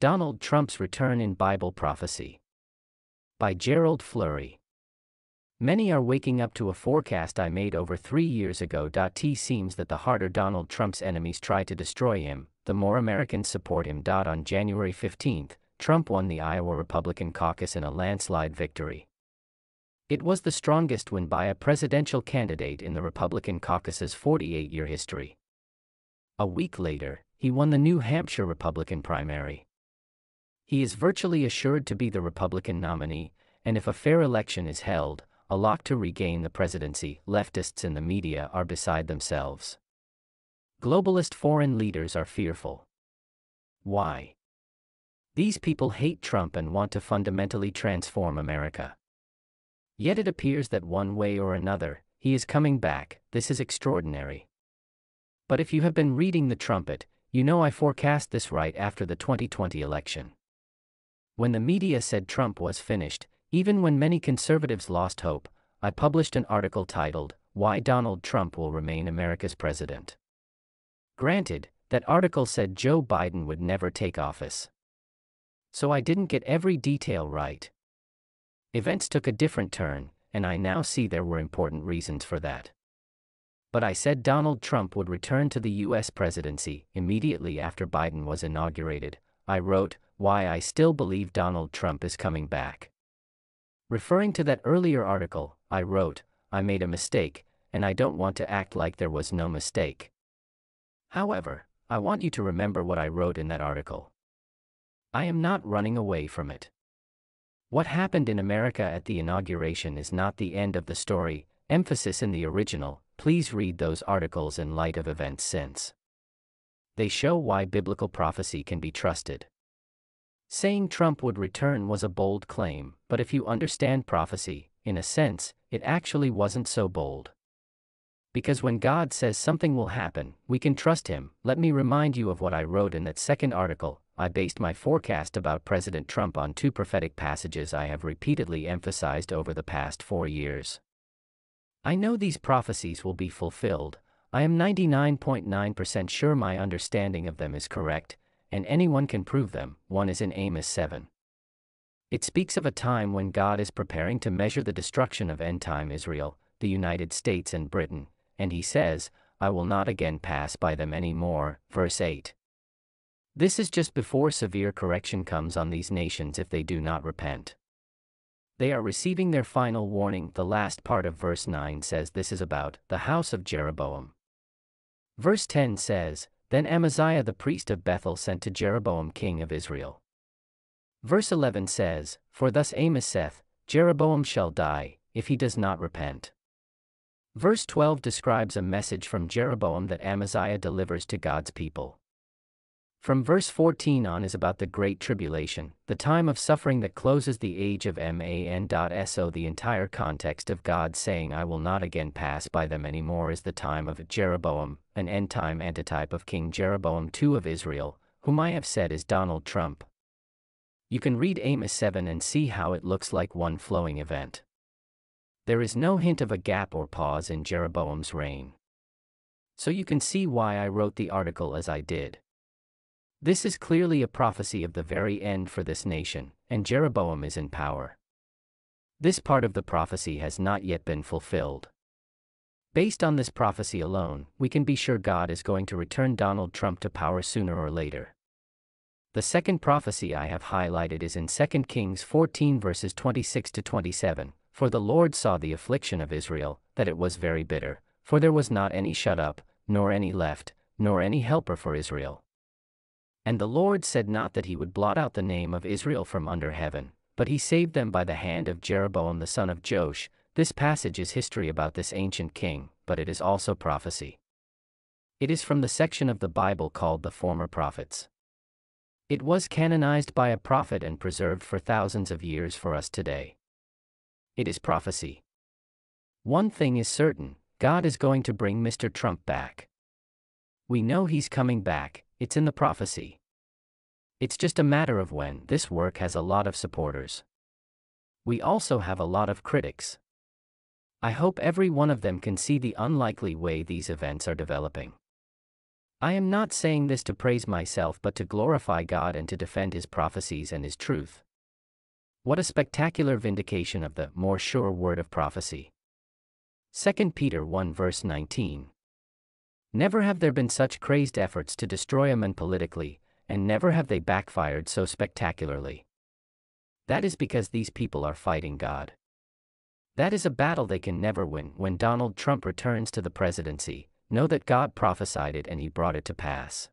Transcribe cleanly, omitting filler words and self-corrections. Donald Trump's Return in Bible Prophecy by Gerald Flurry. Many are waking up to a forecast I made over 3 years ago. It seems that the harder Donald Trump's enemies try to destroy him, the more Americans support him. On January 15, Trump won the Iowa Republican caucus in a landslide victory. It was the strongest win by a presidential candidate in the Republican caucus's 48-year history. A week later, he won the New Hampshire Republican primary. He is virtually assured to be the Republican nominee, and if a fair election is held, a lock to regain the presidency. Leftists in the media are beside themselves. Globalist foreign leaders are fearful. Why? These people hate Trump and want to fundamentally transform America. Yet it appears that one way or another, he is coming back. This is extraordinary. But if you have been reading the Trumpet, you know I forecast this right after the 2020 election. When the media said Trump was finished, even when many conservatives lost hope, I published an article titled, "Why Donald Trump Will Remain America's President." Granted, that article said Joe Biden would never take office. So I didn't get every detail right. Events took a different turn, and I now see there were important reasons for that. But I said Donald Trump would return to the U.S. presidency immediately after Biden was inaugurated. I wrote, "Why I Still Believe Donald Trump Is Coming Back." Referring to that earlier article, I wrote, "I made a mistake, and I don't want to act like there was no mistake." However, I want you to remember what I wrote in that article. I am not running away from it. What happened in America at the inauguration is not the end of the story. Emphasis in the original. Please read those articles in light of events since. They show why biblical prophecy can be trusted. Saying Trump would return was a bold claim, but if you understand prophecy, in a sense, it actually wasn't so bold. Because when God says something will happen, we can trust him. Let me remind you of what I wrote in that second article. I based my forecast about President Trump on two prophetic passages I have repeatedly emphasized over the past 4 years. I know these prophecies will be fulfilled. I am 99.9% sure my understanding of them is correct, and anyone can prove them. One is in Amos 7. It speaks of a time when God is preparing to measure the destruction of end-time Israel, the United States and Britain, and he says, "I will not again pass by them anymore," verse 8. This is just before severe correction comes on these nations if they do not repent. They are receiving their final warning. The last part of verse 9 says this is about the house of Jeroboam. Verse 10 says, "Then Amaziah the priest of Bethel sent to Jeroboam king of Israel." Verse 11 says, "For thus Amos saith, Jeroboam shall die, if he does not repent." Verse 12 describes a message from Jeroboam that Amaziah delivers to God's people. From verse 14 on is about the Great Tribulation, the time of suffering that closes the age of man. So the entire context of God saying "I will not again pass by them anymore" is the time of Jeroboam, an end-time antitype of King Jeroboam II of Israel, whom I have said is Donald Trump. You can read Amos 7 and see how it looks like one flowing event. There is no hint of a gap or pause in Jeroboam's reign. So you can see why I wrote the article as I did. This is clearly a prophecy of the very end for this nation, and Jeroboam is in power. This part of the prophecy has not yet been fulfilled. Based on this prophecy alone, we can be sure God is going to return Donald Trump to power sooner or later. The second prophecy I have highlighted is in 2 Kings 14 verses 26 to 27, "For the Lord saw the affliction of Israel, that it was very bitter, for there was not any shut up, nor any left, nor any helper for Israel. And the Lord said not that he would blot out the name of Israel from under heaven, but he saved them by the hand of Jeroboam the son of Joash." This passage is history about this ancient king, but it is also prophecy. It is from the section of the Bible called the Former Prophets. It was canonized by a prophet and preserved for thousands of years for us today. It is prophecy. One thing is certain: God is going to bring Mr. Trump back. We know he's coming back. It's in the prophecy. It's just a matter of when. This work has a lot of supporters. We also have a lot of critics. I hope every one of them can see the unlikely way these events are developing. I am not saying this to praise myself but to glorify God and to defend His prophecies and His truth. What a spectacular vindication of the more sure word of prophecy. 2 Peter 1 verse 19. Never have there been such crazed efforts to destroy a man politically, and never have they backfired so spectacularly. That is because these people are fighting God. That is a battle they can never win. When Donald Trump returns to the presidency, know that God prophesied it and He brought it to pass.